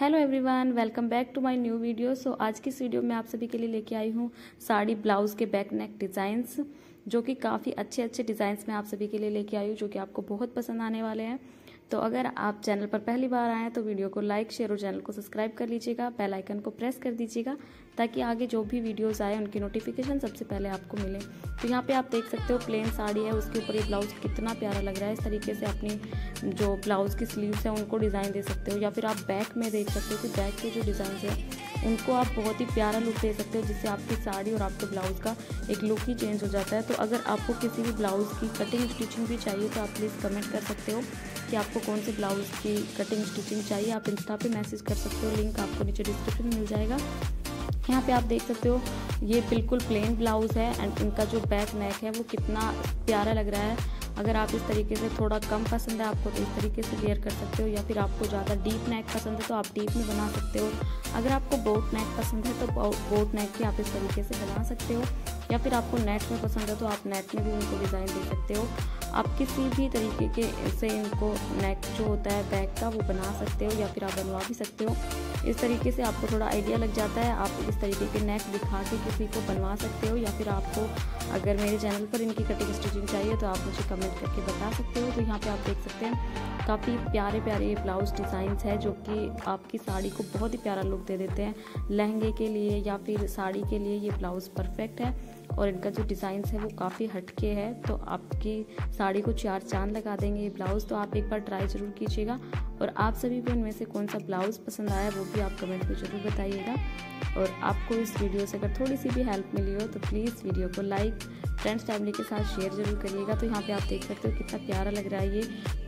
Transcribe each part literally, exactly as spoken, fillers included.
Hello everyone, welcome back to my new video. So आज की इस वीडियो में आप सभी के लिए लेके आई हूँ साड़ी ब्लाउज़ के बैक नेक डिज़ाइंस, जो कि काफ़ी अच्छे अच्छे डिज़ाइंस में आप सभी के लिए लेके आई हूँ, जो कि आपको बहुत पसंद आने वाले हैं। तो अगर आप चैनल पर पहली बार आएँ तो वीडियो को लाइक, शेयर और चैनल को सब्सक्राइब कर लीजिएगा। बेल आइकन को प्रेस कर दीजिएगा ताकि आगे जो भी वीडियोज़ आए उनकी नोटिफिकेशन सबसे पहले आपको मिले। तो यहाँ पे आप देख सकते हो प्लेन साड़ी है, उसके ऊपर ये ब्लाउज़ कितना प्यारा लग रहा है। इस तरीके से अपनी जो ब्लाउज़ की स्लीव्स हैं उनको डिज़ाइन दे सकते हो, या फिर आप बैक में देख सकते हो कि बैक के जो डिज़ाइन हैं उनको आप बहुत ही प्यारा लुक दे सकते हो, जिससे आपकी साड़ी और आपके ब्लाउज़ का एक लुक ही चेंज हो जाता है। तो अगर आपको किसी भी ब्लाउज़ की कटिंग स्टिचिंग भी चाहिए तो आप प्लीज़ कमेंट कर सकते हो कि आपको कौन से ब्लाउज़ की कटिंग स्टिचिंग चाहिए। आप इंस्टा पे मैसेज कर सकते हो, लिंक आपको नीचे डिस्क्रिप्शन में मिल जाएगा। यहाँ पे आप देख सकते हो ये बिल्कुल प्लेन ब्लाउज़ है एंड इनका जो बैक नेक है वो कितना प्यारा लग रहा है। अगर आप इस तरीके से थोड़ा कम पसंद है आपको तो इस तरीके से वेयर कर सकते हो, या फिर आपको ज़्यादा डीप नेक पसंद है तो आप डीप में बना सकते हो। अगर आपको बोट नेक पसंद है तो बोट नेक भी आप इस तरीके से बना सकते हो, या फिर आपको नेट में पसंद है तो आप नेट में भी उनको डिज़ाइन दे सकते हो। आप किसी भी तरीके के से इनको नेक जो होता है बैक का वो बना सकते हो, या फिर आप बनवा भी सकते हो। इस तरीके से आपको थोड़ा आइडिया लग जाता है, आप इस तरीके के नेक दिखा के किसी को बनवा सकते हो, या फिर आपको अगर मेरे चैनल पर इनकी कटिंग स्टिचिंग चाहिए तो आप मुझे कमेंट करके बता सकते हो। तो यहाँ पर आप देख सकते हैं काफ़ी प्यारे प्यारे ये ब्लाउज़ डिज़ाइंस है, जो कि आपकी साड़ी को बहुत ही प्यारा लुक दे देते हैं। लहंगे के लिए या फिर साड़ी के लिए ये ब्लाउज़ परफेक्ट है, और इनका जो डिज़ाइंस है वो काफ़ी हटके है, तो आपकी साड़ी को चार चांद लगा देंगे ये ब्लाउज़। तो आप एक बार ट्राई ज़रूर कीजिएगा, और आप सभी को इनमें से कौन सा ब्लाउज़ पसंद आया वो भी आप कमेंट में ज़रूर बताइएगा। और आपको इस वीडियो से अगर थोड़ी सी भी हेल्प मिली हो तो प्लीज़ वीडियो को लाइक, फ्रेंड्स फैमिली के साथ शेयर ज़रूर करिएगा। तो यहाँ पे आप देख सकते हो कितना प्यारा लग रहा है ये।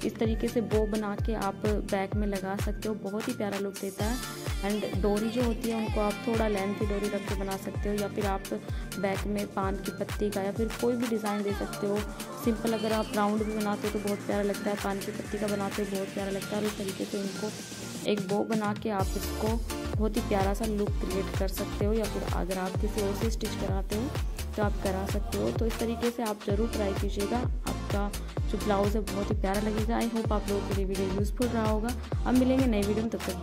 इस तरीके से बो बना के आप बैक में लगा सकते हो, बहुत ही प्यारा लुक देता है। एंड डोरी जो होती है उनको आप थोड़ा लेंथ की डोरी रख के बना सकते हो, या फिर आप बैक में पान की पत्ती का या फिर कोई भी डिज़ाइन दे सकते हो। सिंपल अगर आप राउंड भी बनाते हो तो बहुत प्यारा लगता है, पान की पत्ती का बनाते हो बहुत प्यारा लगता है। और इस तरीके से उनको एक बो बना के आप इसको बहुत ही प्यारा सा लुक क्रिएट कर सकते हो, या फिर अगर आप किसी और से स्टिच कराते हो तो आप करा सकते हो। तो इस तरीके से आप ज़रूर ट्राई कीजिएगा, आपका जो ब्लाउज़ है बहुत ही प्यारा लगेगा। आई होप आप लोगों को ये वीडियो यूज़फुल रहा होगा। अब मिलेंगे नई वीडियो में, तब तक।